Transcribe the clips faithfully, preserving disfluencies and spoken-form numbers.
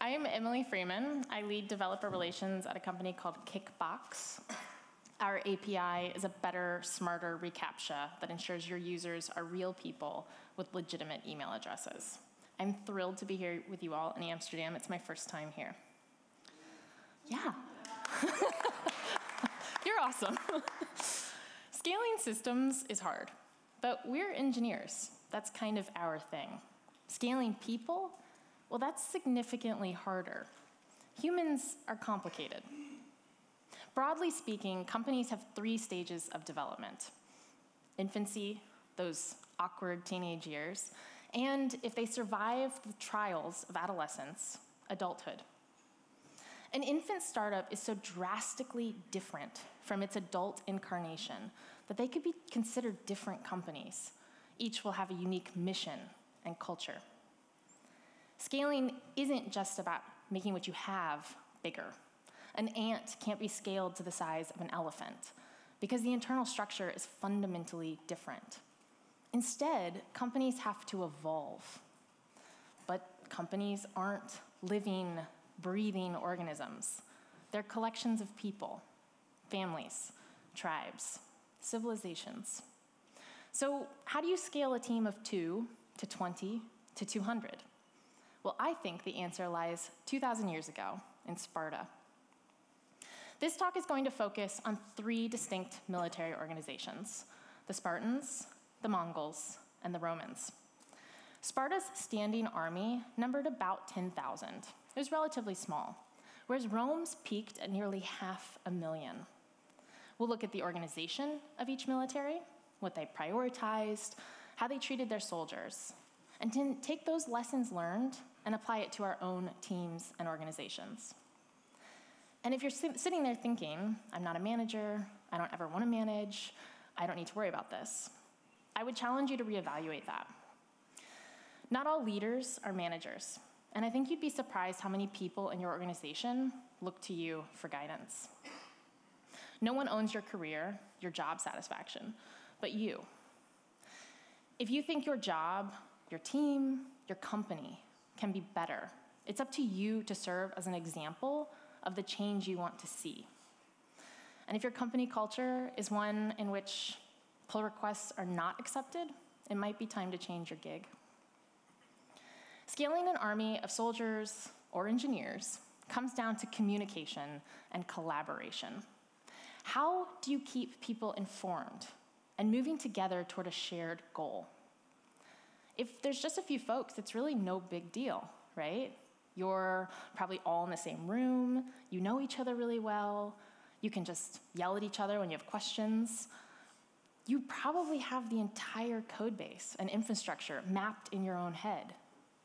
I am Emily Freeman. I lead developer relations at a company called Kickbox. Our A P I is a better, smarter reCAPTCHA that ensures your users are real people with legitimate email addresses. I'm thrilled to be here with you all in Amsterdam. It's my first time here. Yeah. You're awesome. Scaling systems is hard, but we're engineers. That's kind of our thing. Scaling people, well, that's significantly harder. Humans are complicated. Broadly speaking, companies have three stages of development. Infancy, those awkward teenage years, and if they survive the trials of adolescence, adulthood. An infant startup is so drastically different from its adult incarnation that they could be considered different companies. Each will have a unique mission and culture. Scaling isn't just about making what you have bigger. An ant can't be scaled to the size of an elephant because the internal structure is fundamentally different. Instead, companies have to evolve. But companies aren't living, breathing organisms. They're collections of people, families, tribes, civilizations. So how do you scale a team of two to twenty to two hundred? Well, I think the answer lies two thousand years ago in Sparta. This talk is going to focus on three distinct military organizations: the Spartans, the Mongols, and the Romans. Sparta's standing army numbered about ten thousand. It was relatively small, whereas Rome's peaked at nearly half a million. We'll look at the organization of each military, what they prioritized, how they treated their soldiers, and then take those lessons learned and apply it to our own teams and organizations. And if you're sitting there thinking, I'm not a manager, I don't ever want to manage, I don't need to worry about this, I would challenge you to reevaluate that. Not all leaders are managers, and I think you'd be surprised how many people in your organization look to you for guidance. No one owns your career, your job satisfaction, but you. If you think your job, your team, your company can be better, it's up to you to serve as an example of the change you want to see. And if your company culture is one in which pull requests are not accepted, it might be time to change your gig. Scaling an army of soldiers or engineers comes down to communication and collaboration. How do you keep people informed and moving together toward a shared goal? If there's just a few folks, it's really no big deal, right? You're probably all in the same room, you know each other really well, you can just yell at each other when you have questions. You probably have the entire code base and infrastructure mapped in your own head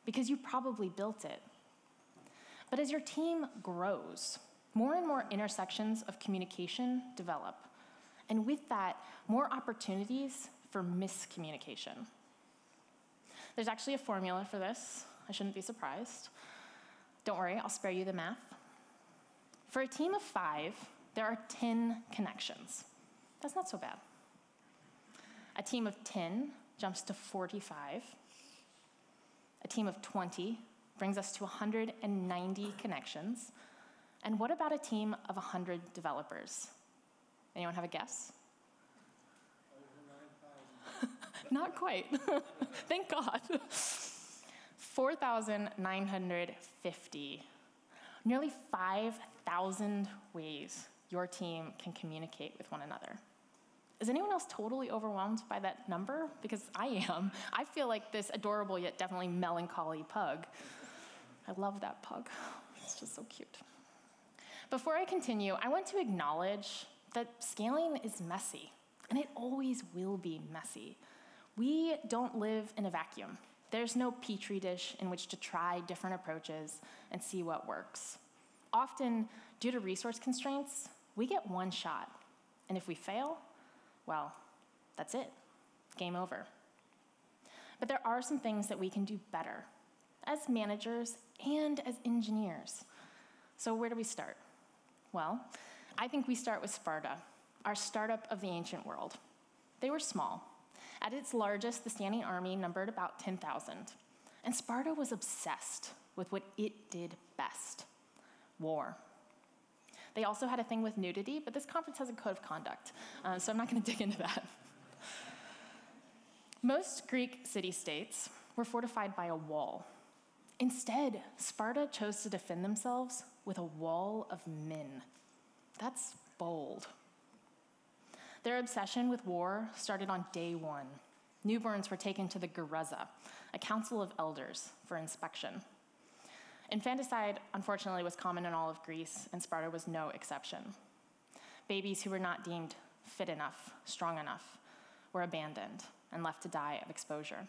because you probably built it. But as your team grows, more and more intersections of communication develop, and with that, more opportunities for miscommunication. There's actually a formula for this. I shouldn't be surprised. Don't worry, I'll spare you the math. For a team of five, there are ten connections. That's not so bad. A team of ten jumps to forty-five. A team of twenty brings us to one hundred ninety connections. And what about a team of one hundred developers? Anyone have a guess? Over nine thousand. Not quite. Thank God. four thousand nine hundred fifty. Nearly five thousand ways your team can communicate with one another. Is anyone else totally overwhelmed by that number? Because I am. I feel like this adorable yet definitely melancholy pug. I love that pug. It's just so cute. Before I continue, I want to acknowledge that scaling is messy, and it always will be messy. We don't live in a vacuum. There's no petri dish in which to try different approaches and see what works. Often, due to resource constraints, we get one shot, and if we fail, well, that's it. Game over. But there are some things that we can do better as managers and as engineers. So where do we start? Well, I think we start with Sparta, our startup of the ancient world. They were small. At its largest, the standing army numbered about ten thousand. And Sparta was obsessed with what it did best, war. They also had a thing with nudity, but this conference has a code of conduct, uh, so I'm not going to dig into that. Most Greek city-states were fortified by a wall. Instead, Sparta chose to defend themselves with a wall of men. That's bold. Their obsession with war started on day one. Newborns were taken to the Gereza, a council of elders, for inspection. Infanticide, unfortunately, was common in all of Greece, and Sparta was no exception. Babies who were not deemed fit enough, strong enough, were abandoned and left to die of exposure.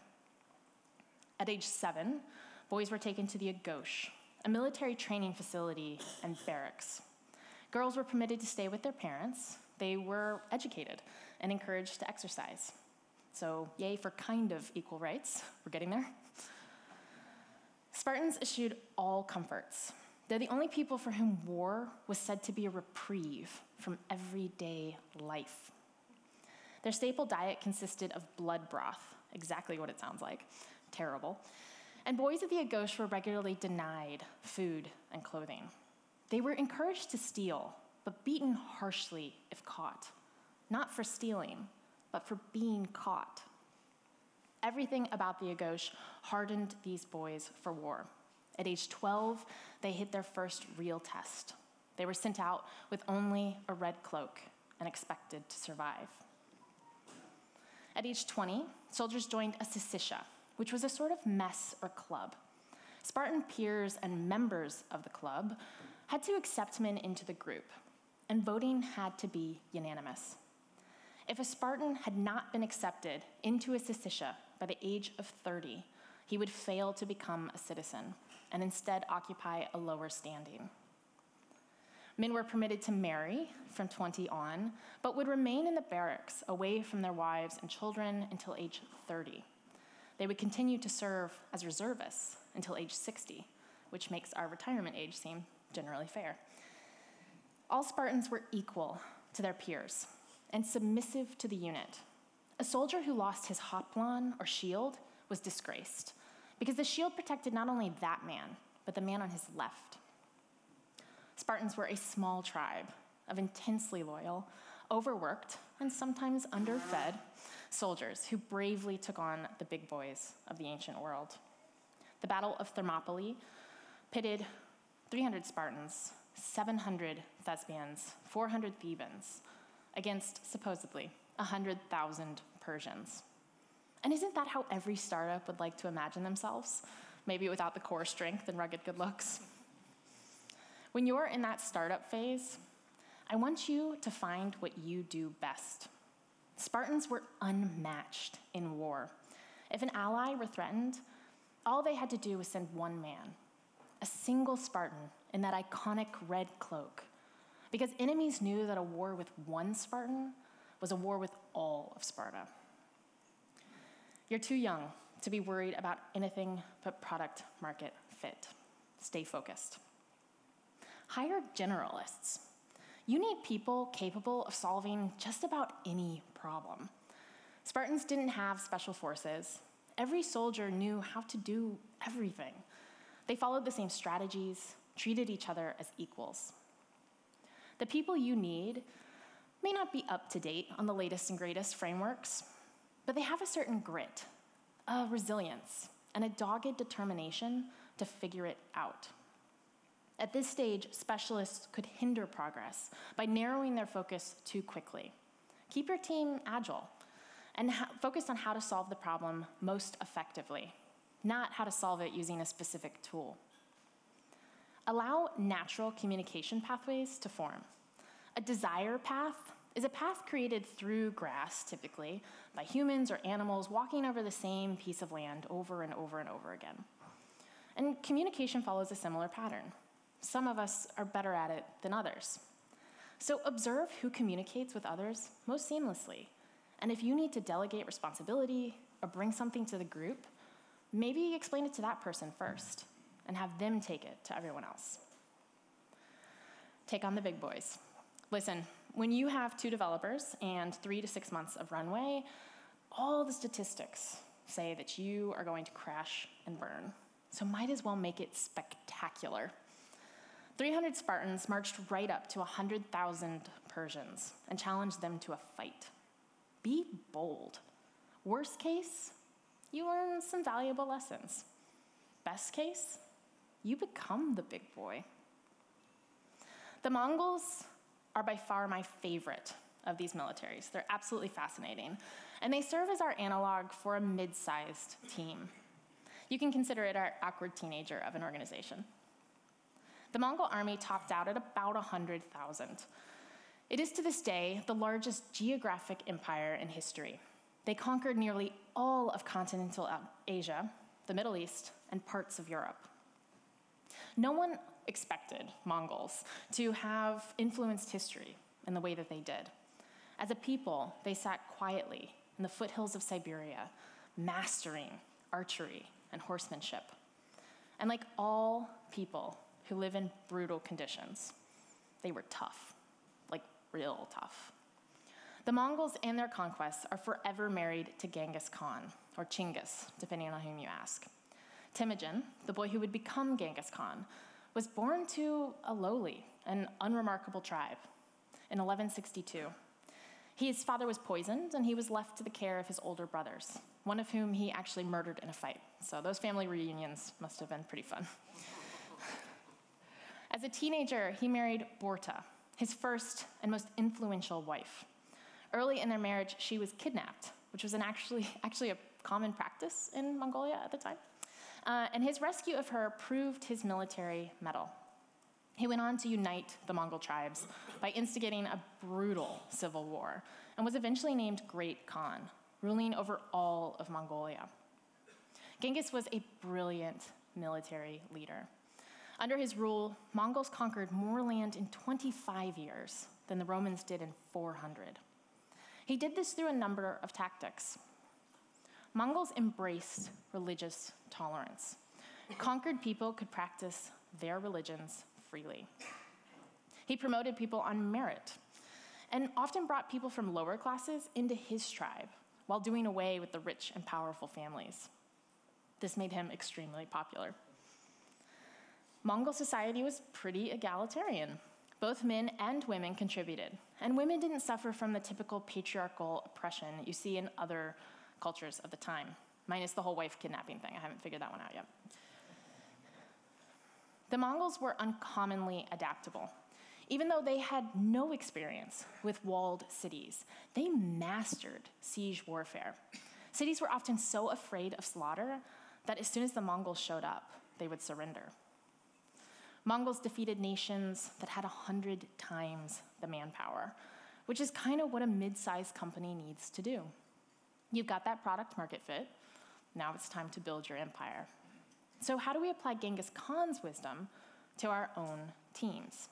At age seven, boys were taken to the Agosh, a military training facility and barracks. Girls were permitted to stay with their parents. They were educated and encouraged to exercise. So yay for kind of equal rights. We're getting there. Spartans eschewed all comforts. They're the only people for whom war was said to be a reprieve from everyday life. Their staple diet consisted of blood broth, exactly what it sounds like, terrible. And boys at the Agosh were regularly denied food and clothing. They were encouraged to steal, but beaten harshly if caught. Not for stealing, but for being caught. Everything about the Agosh hardened these boys for war. At age twelve, they hit their first real test. They were sent out with only a red cloak and expected to survive. At age twenty, soldiers joined a sisitia, which was a sort of mess or club. Spartan peers and members of the club had to accept men into the group, and voting had to be unanimous. If a Spartan had not been accepted into a sisitia by the age of thirty, he would fail to become a citizen and instead occupy a lower standing. Men were permitted to marry from twenty on, but would remain in the barracks away from their wives and children until age thirty. They would continue to serve as reservists until age sixty, which makes our retirement age seem generally fair. All Spartans were equal to their peers and submissive to the unit. A soldier who lost his hoplon or shield was disgraced, because the shield protected not only that man, but the man on his left. Spartans were a small tribe of intensely loyal, overworked, and sometimes underfed soldiers who bravely took on the big boys of the ancient world. The Battle of Thermopylae pitted three hundred Spartans, seven hundred Thesbians, four hundred Thebans, against, supposedly, one hundred thousand Persians. And isn't that how every startup would like to imagine themselves? Maybe without the core strength and rugged good looks? When you're in that startup phase, I want you to find what you do best. Spartans were unmatched in war. If an ally were threatened, all they had to do was send one man, a single Spartan in that iconic red cloak, because enemies knew that a war with one Spartan was a war with all of Sparta. You're too young to be worried about anything but product market fit. Stay focused. Hire generalists. You need people capable of solving just about any problem. Spartans didn't have special forces. Every soldier knew how to do everything. They followed the same strategies, treated each other as equals. The people you need may not be up to date on the latest and greatest frameworks, but they have a certain grit, a resilience, and a dogged determination to figure it out. At this stage, specialists could hinder progress by narrowing their focus too quickly. Keep your team agile and focused on how to solve the problem most effectively, not how to solve it using a specific tool. Allow natural communication pathways to form. A desire path is a path created through grass, typically, by humans or animals walking over the same piece of land over and over and over again. And communication follows a similar pattern. Some of us are better at it than others. So observe who communicates with others most seamlessly. And if you need to delegate responsibility or bring something to the group, maybe explain it to that person first, and have them take it to everyone else. Take on the big boys. Listen, when you have two developers and three to six months of runway, all the statistics, say that you are going to crash and burn. So might as well make it spectacular. three hundred Spartans marched right up to one hundred thousand Persians and challenged them to a fight. Be bold. Worst case, you learn some valuable lessons. Best case, you become the big boy. The Mongols are by far my favorite of these militaries. They're absolutely fascinating. And they serve as our analog for a mid-sized team. You can consider it our awkward teenager of an organization. The Mongol army topped out at about one hundred thousand. It is to this day the largest geographic empire in history. They conquered nearly all of continental Asia, the Middle East, and parts of Europe. No one expected Mongols to have influenced history in the way that they did. As a people, they sat quietly in the foothills of Siberia, mastering archery and horsemanship. And like all people who live in brutal conditions, they were tough, like real tough. The Mongols and their conquests are forever married to Genghis Khan, or Chinggis, depending on whom you ask. Timujin, the boy who would become Genghis Khan, was born to a lowly and unremarkable tribe in eleven sixty-two. His father was poisoned, and he was left to the care of his older brothers, one of whom he actually murdered in a fight. So those family reunions must have been pretty fun. As a teenager, he married Borta, his first and most influential wife. Early in their marriage, she was kidnapped, which was an actually, actually a common practice in Mongolia at the time. Uh, and his rescue of her proved his military mettle. He went on to unite the Mongol tribes by instigating a brutal civil war and was eventually named Great Khan, ruling over all of Mongolia. Genghis was a brilliant military leader. Under his rule, Mongols conquered more land in twenty-five years than the Romans did in four hundred. He did this through a number of tactics. Mongols embraced religious tolerance. Conquered people could practice their religions freely. He promoted people on merit and often brought people from lower classes into his tribe while doing away with the rich and powerful families. This made him extremely popular. Mongol society was pretty egalitarian. Both men and women contributed, and women didn't suffer from the typical patriarchal oppression you see in other cultures of the time, minus the whole wife kidnapping thing. I haven't figured that one out yet. The Mongols were uncommonly adaptable. Even though they had no experience with walled cities, they mastered siege warfare. Cities were often so afraid of slaughter that as soon as the Mongols showed up, they would surrender. Mongols defeated nations that had one hundred times the manpower, which is kind of what a mid-sized company needs to do. You've got that product market fit. Now it's time to build your empire. So how do we apply Genghis Khan's wisdom to our own teams?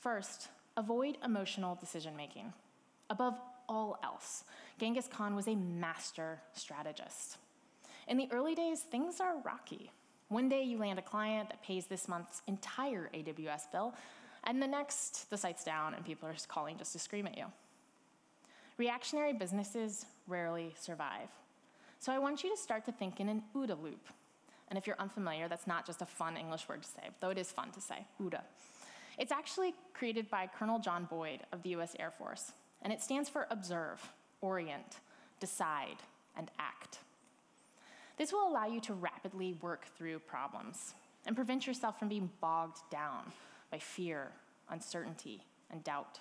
First, avoid emotional decision-making. Above all else, Genghis Khan was a master strategist. In the early days, things are rocky. One day you land a client that pays this month's entire A W S bill, and the next, the site's down and people are just calling just to scream at you. Reactionary businesses rarely survive. So I want you to start to think in an OODA loop. And if you're unfamiliar, that's not just a fun English word to say, though it is fun to say, OODA. It's actually created by Colonel John Boyd of the U S Air Force, and it stands for observe, orient, decide, and act. This will allow you to rapidly work through problems and prevent yourself from being bogged down by fear, uncertainty, and doubt.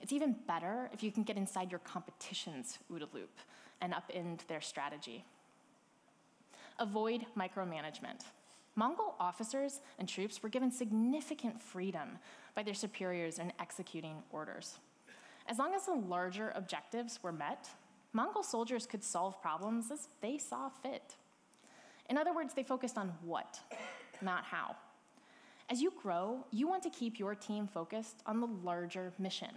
It's even better if you can get inside your competition's OODA loop and upend their strategy. Avoid micromanagement. Mongol officers and troops were given significant freedom by their superiors in executing orders. As long as the larger objectives were met, Mongol soldiers could solve problems as they saw fit. In other words, they focused on what, not how. As you grow, you want to keep your team focused on the larger mission,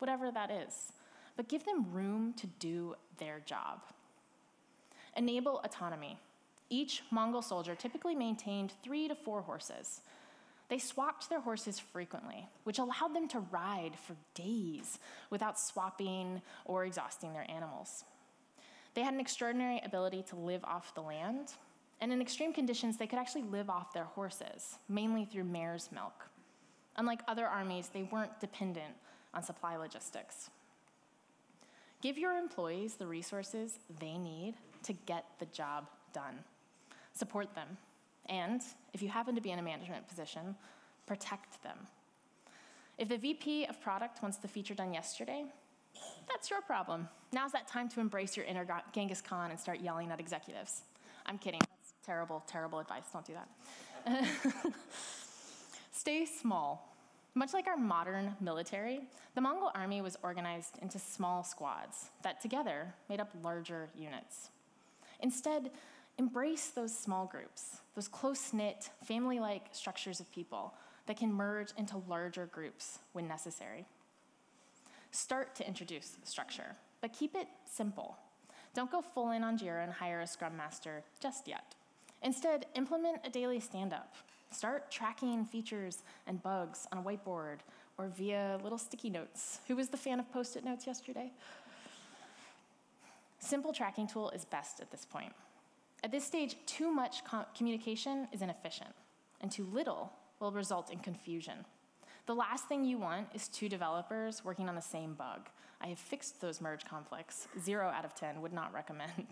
whatever that is, but give them room to do their job. Enable autonomy. Each Mongol soldier typically maintained three to four horses. They swapped their horses frequently, which allowed them to ride for days without swapping or exhausting their animals. They had an extraordinary ability to live off the land, and in extreme conditions, they could actually live off their horses, mainly through mare's milk. Unlike other armies, they weren't dependent on supply logistics. Give your employees the resources they need to get the job done. Support them. And if you happen to be in a management position, protect them. If the V P of product wants the feature done yesterday, that's your problem. Now's that time to embrace your inner Genghis Khan and start yelling at executives. I'm kidding. That's terrible, terrible advice. Don't do that. Stay small. Much like our modern military, the Mongol army was organized into small squads that together made up larger units. Instead, embrace those small groups, those close-knit, family-like structures of people that can merge into larger groups when necessary. Start to introduce structure, but keep it simple. Don't go full in on Jira and hire a Scrum Master just yet. Instead, implement a daily stand-up. Start tracking features and bugs on a whiteboard or via little sticky notes. Who was the fan of Post-it notes yesterday? Simple tracking tool is best at this point. At this stage, too much communication is inefficient, and too little will result in confusion. The last thing you want is two developers working on the same bug. I have fixed those merge conflicts. zero out of ten would not recommend.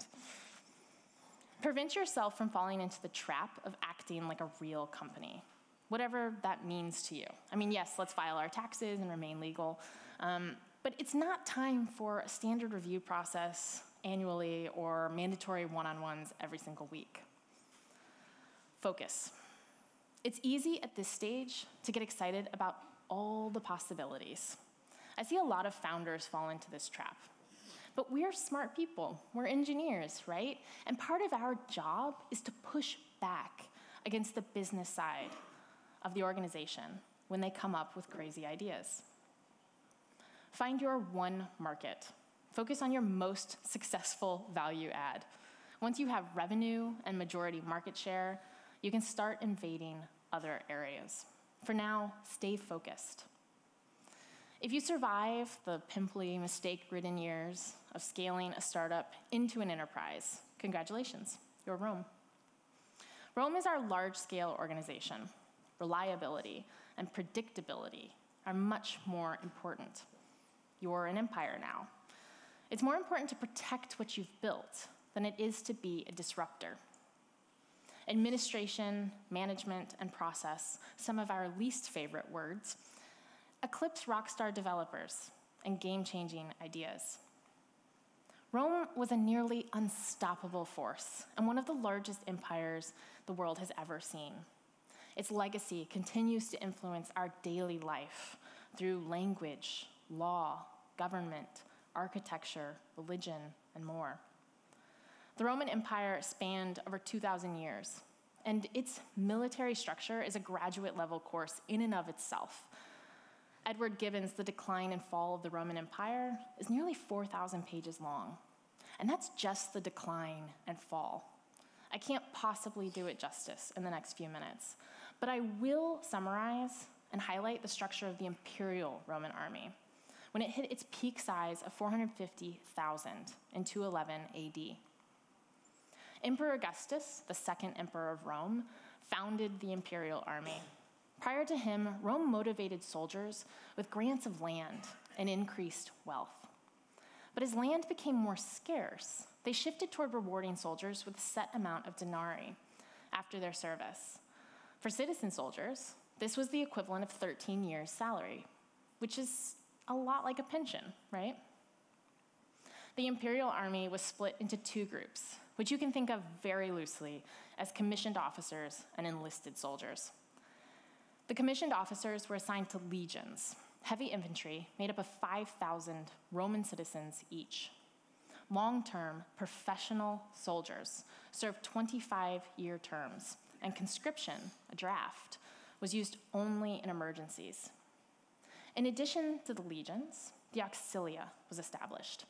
Prevent yourself from falling into the trap of acting like a real company, whatever that means to you. I mean, yes, let's file our taxes and remain legal, um, but it's not time for a standard review process annually or mandatory one-on-ones every single week. Focus. It's easy at this stage to get excited about all the possibilities. I see a lot of founders fall into this trap. But we're smart people, we're engineers, right? And part of our job is to push back against the business side of the organization when they come up with crazy ideas. Find your one market. Focus on your most successful value add. Once you have revenue and majority market share, you can start invading other areas. For now, stay focused. If you survive the pimply, mistake-ridden years of scaling a startup into an enterprise, congratulations, you're Rome. Rome is our large-scale organization. Reliability and predictability are much more important. You're an empire now. It's more important to protect what you've built than it is to be a disruptor. Administration, management, and process, some of our least favorite words, eclipse rockstar developers and game-changing ideas. Rome was a nearly unstoppable force and one of the largest empires the world has ever seen. Its legacy continues to influence our daily life through language, law, government, architecture, religion, and more. The Roman Empire spanned over two thousand years, and its military structure is a graduate-level course in and of itself. Edward Gibbon's The Decline and Fall of the Roman Empire is nearly four thousand pages long, and that's just the decline and fall. I can't possibly do it justice in the next few minutes, but I will summarize and highlight the structure of the imperial Roman army when it hit its peak size of four hundred fifty thousand in two eleven A D. Emperor Augustus, the second emperor of Rome, founded the imperial army. Prior to him, Rome motivated soldiers with grants of land and increased wealth. But as land became more scarce, they shifted toward rewarding soldiers with a set amount of denarii after their service. For citizen soldiers, this was the equivalent of thirteen years' salary, which is a lot like a pension, right? The imperial army was split into two groups, which you can think of very loosely as commissioned officers and enlisted soldiers. The commissioned officers were assigned to legions, heavy infantry made up of five thousand Roman citizens each. Long-term professional soldiers served twenty-five-year terms, and conscription, a draft, was used only in emergencies. In addition to the legions, the auxilia was established.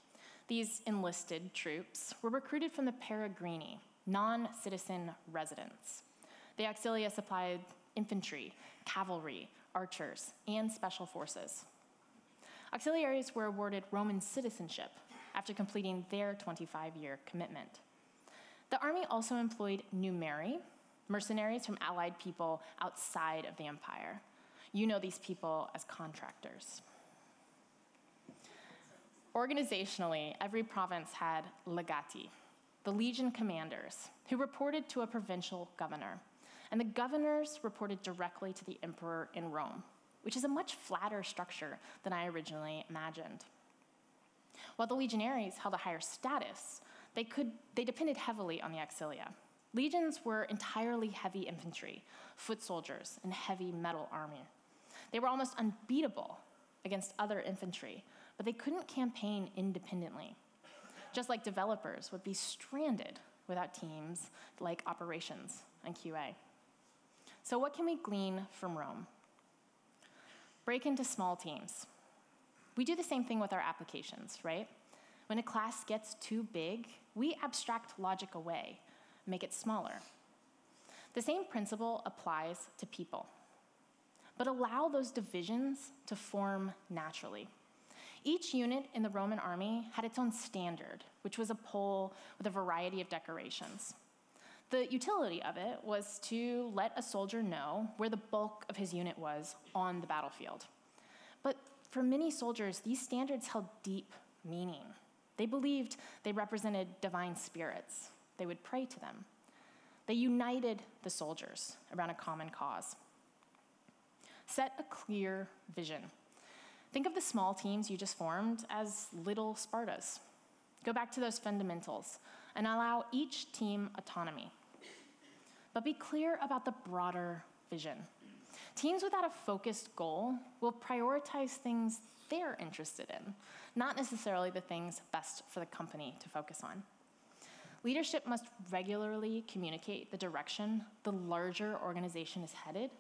These enlisted troops were recruited from the peregrini, non-citizen residents. The auxilia supplied infantry, cavalry, archers, and special forces. Auxiliaries were awarded Roman citizenship after completing their twenty-five year commitment. The army also employed Numeri, mercenaries from allied people outside of the empire. You know these people as contractors. Organizationally, every province had legati, the legion commanders, who reported to a provincial governor. And the governors reported directly to the emperor in Rome, which is a much flatter structure than I originally imagined. While the legionaries held a higher status, they, could, they depended heavily on the auxilia. Legions were entirely heavy infantry, foot soldiers, and heavy metal armor. They were almost unbeatable against other infantry, but they couldn't campaign independently, just like developers would be stranded without teams like operations and Q A. So what can we glean from Rome? Break into small teams. We do the same thing with our applications, right? When a class gets too big, we abstract logic away, make it smaller. The same principle applies to people, but allow those divisions to form naturally. Each unit in the Roman army had its own standard, which was a pole with a variety of decorations. The utility of it was to let a soldier know where the bulk of his unit was on the battlefield. But for many soldiers, these standards held deep meaning. They believed they represented divine spirits. They would pray to them. They united the soldiers around a common cause. Set a clear vision. Think of the small teams you just formed as little Spartas. Go back to those fundamentals and allow each team autonomy. But be clear about the broader vision. Teams without a focused goal will prioritize things they're interested in, not necessarily the things best for the company to focus on. Leadership must regularly communicate the direction the larger organization is headed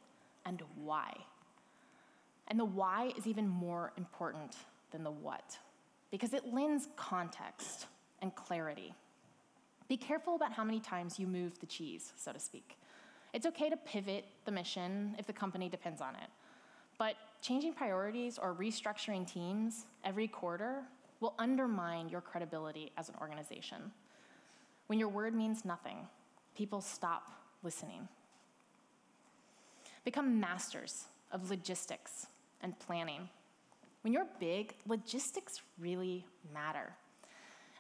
and why. And the why is even more important than the what, because it lends context and clarity. Be careful about how many times you move the cheese, so to speak. It's okay to pivot the mission if the company depends on it, but changing priorities or restructuring teams every quarter will undermine your credibility as an organization. When your word means nothing, people stop listening. Become masters of logistics and planning. When you're big, logistics really matter.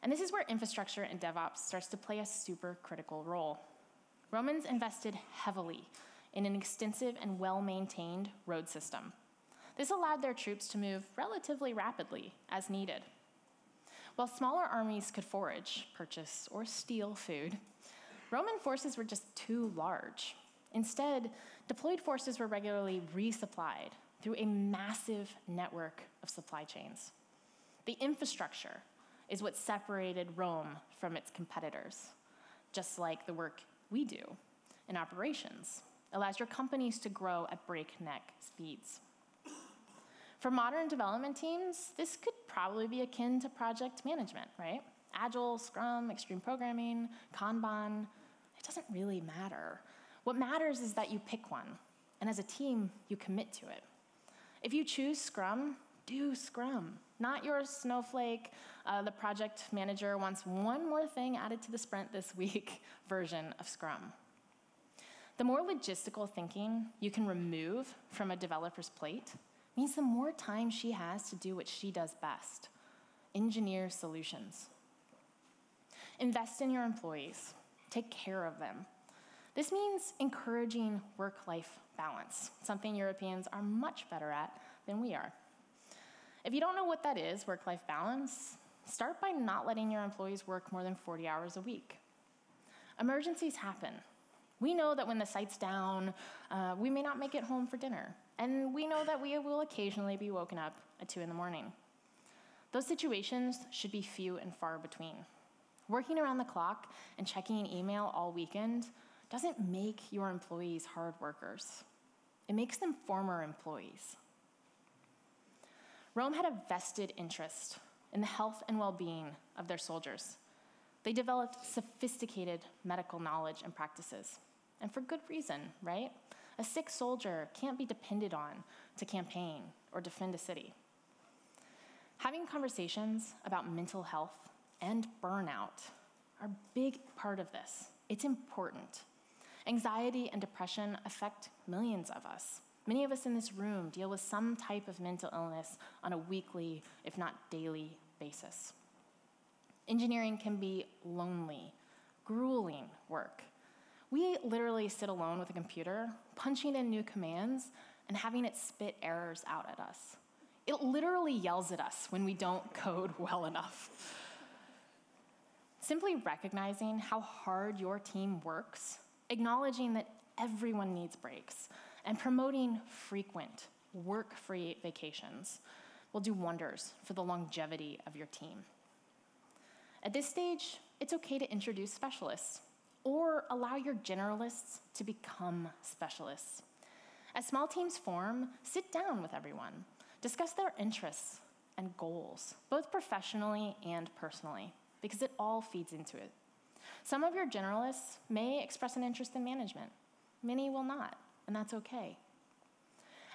And this is where infrastructure and DevOps starts to play a super critical role. Romans invested heavily in an extensive and well-maintained road system. This allowed their troops to move relatively rapidly as needed. While smaller armies could forage, purchase, or steal food, Roman forces were just too large. Instead, deployed forces were regularly resupplied through a massive network of supply chains. The infrastructure is what separated Rome from its competitors, just like the work we do in operations allows your companies to grow at breakneck speeds. For modern development teams, this could probably be akin to project management, right? Agile, Scrum, Extreme Programming, Kanban, it doesn't really matter. What matters is that you pick one, and as a team, you commit to it. If you choose Scrum, do Scrum, not your snowflake, uh, the project manager wants one more thing added to the sprint this week version of Scrum. The more logistical thinking you can remove from a developer's plate means the more time she has to do what she does best, engineer solutions. Invest in your employees, take care of them. This means encouraging work-life balance, something Europeans are much better at than we are. If you don't know what that is, work-life balance, start by not letting your employees work more than forty hours a week. Emergencies happen. We know that when the site's down, uh, we may not make it home for dinner, and we know that we will occasionally be woken up at two in the morning. Those situations should be few and far between. Working around the clock and checking an email all weekend doesn't make your employees hard workers. It makes them former employees. Rome had a vested interest in the health and well-being of their soldiers. They developed sophisticated medical knowledge and practices, and for good reason, right? A sick soldier can't be depended on to campaign or defend a city. Having conversations about mental health and burnout are a big part of this. It's important. Anxiety and depression affect millions of us. Many of us in this room deal with some type of mental illness on a weekly, if not daily, basis. Engineering can be lonely, grueling work. We literally sit alone with a computer, punching in new commands, and having it spit errors out at us. It literally yells at us when we don't code well enough. Simply recognizing how hard your team works, acknowledging that everyone needs breaks, and promoting frequent, work-free vacations will do wonders for the longevity of your team. At this stage, it's okay to introduce specialists or allow your generalists to become specialists. As small teams form, sit down with everyone. Discuss their interests and goals, both professionally and personally, because it all feeds into it. Some of your generalists may express an interest in management. Many will not, and that's okay.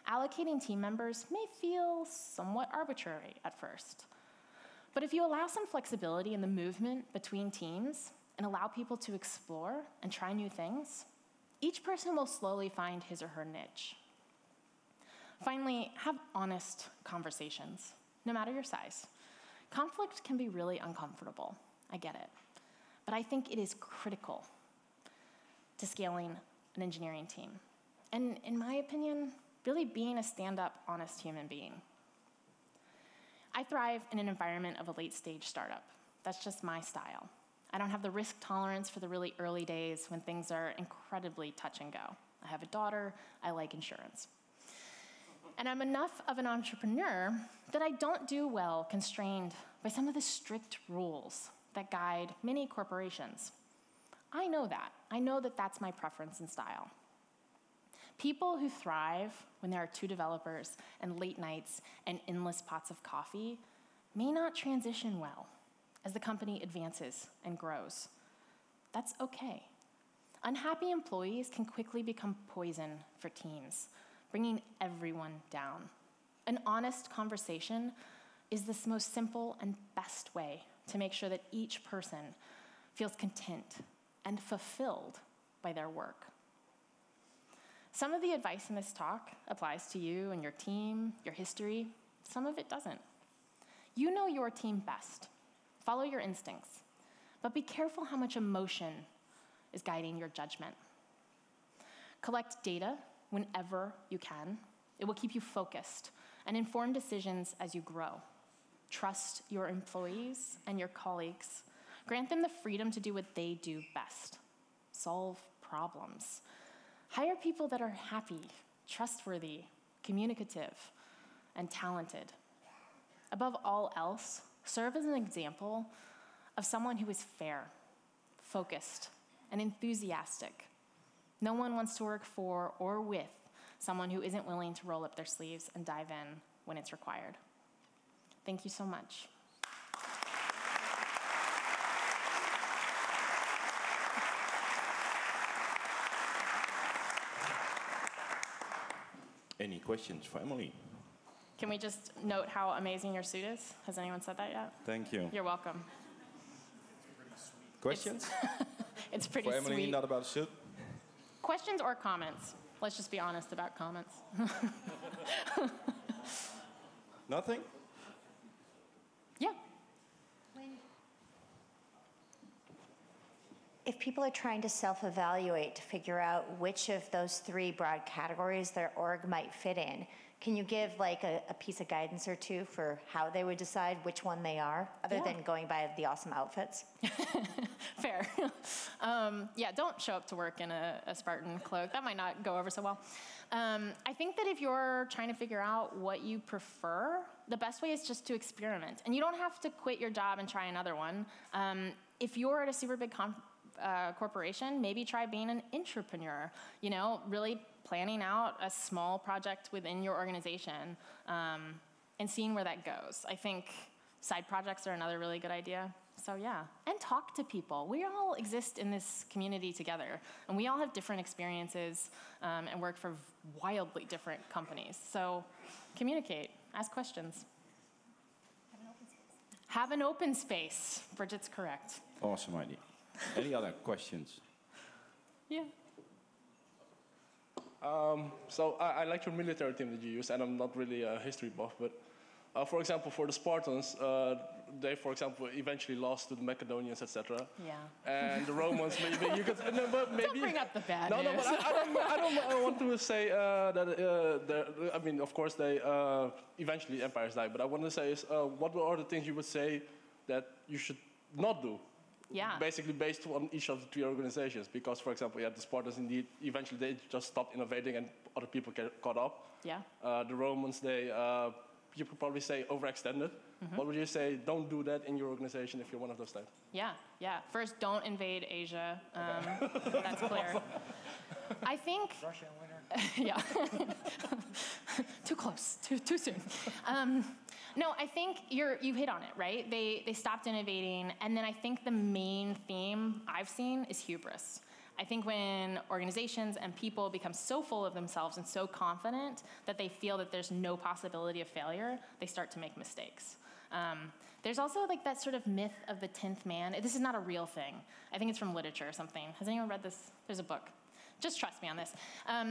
Allocating team members may feel somewhat arbitrary at first, but if you allow some flexibility in the movement between teams and allow people to explore and try new things, each person will slowly find his or her niche. Finally, have honest conversations, no matter your size. Conflict can be really uncomfortable, I get it, but I think it is critical to scaling an engineering team. And in my opinion, really being a stand-up, honest human being. I thrive in an environment of a late-stage startup. That's just my style. I don't have the risk tolerance for the really early days when things are incredibly touch and go. I have a daughter, I like insurance. And I'm enough of an entrepreneur that I don't do well constrained by some of the strict rules that guide many corporations. I know that. I know that that's my preference and style. People who thrive when there are two developers and late nights and endless pots of coffee may not transition well as the company advances and grows. That's okay. Unhappy employees can quickly become poison for teams, bringing everyone down. An honest conversation is the most simple and best way to make sure that each person feels content and fulfilled by their work. Some of the advice in this talk applies to you and your team, your history. Some of it doesn't. You know your team best. Follow your instincts, but be careful how much emotion is guiding your judgment. Collect data whenever you can. It will keep you focused and inform decisions as you grow. Trust your employees and your colleagues. Grant them the freedom to do what they do best. Solve problems. Hire people that are happy, trustworthy, communicative, and talented. Above all else, serve as an example of someone who is fair, focused, and enthusiastic. No one wants to work for or with someone who isn't willing to roll up their sleeves and dive in when it's required. Thank you so much. Any questions for Emily? Can we just note how amazing your suit is? Has anyone said that yet? Thank you. You're welcome. Questions? It's, it's pretty sweet. For Emily, sweet. Not about suit? Questions or comments? Let's just be honest about comments. Nothing? Yeah. When, if people are trying to self-evaluate to figure out which of those three broad categories their org might fit in, can you give like a, a piece of guidance or two for how they would decide which one they are, other yeah. than going by the awesome outfits? Fair. um, yeah, don't show up to work in a, a Spartan cloak. That might not go over so well. Um, I think that if you're trying to figure out what you prefer, the best way is just to experiment. And you don't have to quit your job and try another one. Um, if you're at a super big comp Uh, corporation, maybe try being an intrapreneur, you know, really planning out a small project within your organization um, and seeing where that goes. I think side projects are another really good idea. So yeah, and talk to people. We all exist in this community together, and we all have different experiences um, and work for wildly different companies. So communicate, ask questions. Have an open space. Bridget's correct. Awesome idea. Any other questions? Yeah. Um, so I, I like your military team that you use, and I'm not really a history buff, but uh, for example, for the Spartans, uh, they, for example, eventually lost to the Macedonians, et cetera. Yeah. And the Romans, maybe you could. No, but maybe, don't bring up the bad No, news. no, but I, I don't. I don't I want to say uh, that. Uh, I mean, of course, they uh, eventually empires die. But I want to say is, uh, what are the things you would say that you should not do? Yeah. Basically based on each of the three organizations, because, for example, yeah, the Spartans indeed eventually they just stopped innovating and other people get caught up. Yeah. Uh, the Romans, they uh, you could probably say overextended. Mm-hmm. What would you say? Don't do that in your organization if you're one of those types. Yeah, yeah. First, don't invade Asia. Um, okay. That's clear. I think. Russian winter. Yeah. Too close. Too too soon. Um, No, I think you're, you hit on it, right? They, they stopped innovating, and then I think the main theme I've seen is hubris. I think when organizations and people become so full of themselves and so confident that they feel that there's no possibility of failure, they start to make mistakes. Um, there's also like that sort of myth of the tenth man. This is not a real thing. I think it's from literature or something. Has anyone read this? There's a book. Just trust me on this. Um,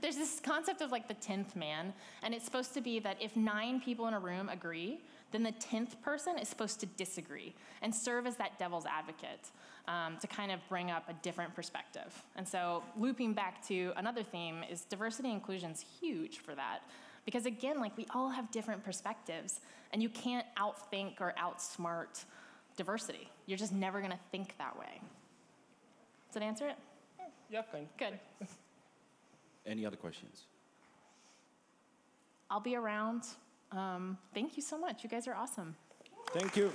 there's this concept of like the tenth man, and it's supposed to be that if nine people in a room agree, then the tenth person is supposed to disagree and serve as that devil's advocate um, to kind of bring up a different perspective. And so looping back to another theme is diversity and inclusion is huge for that. Because again, like we all have different perspectives, and you can't outthink or outsmart diversity. You're just never gonna think that way. Does that answer it? Yeah, kind of. Good. Any other questions? I'll be around. Um, thank you so much. You guys are awesome. Thank you.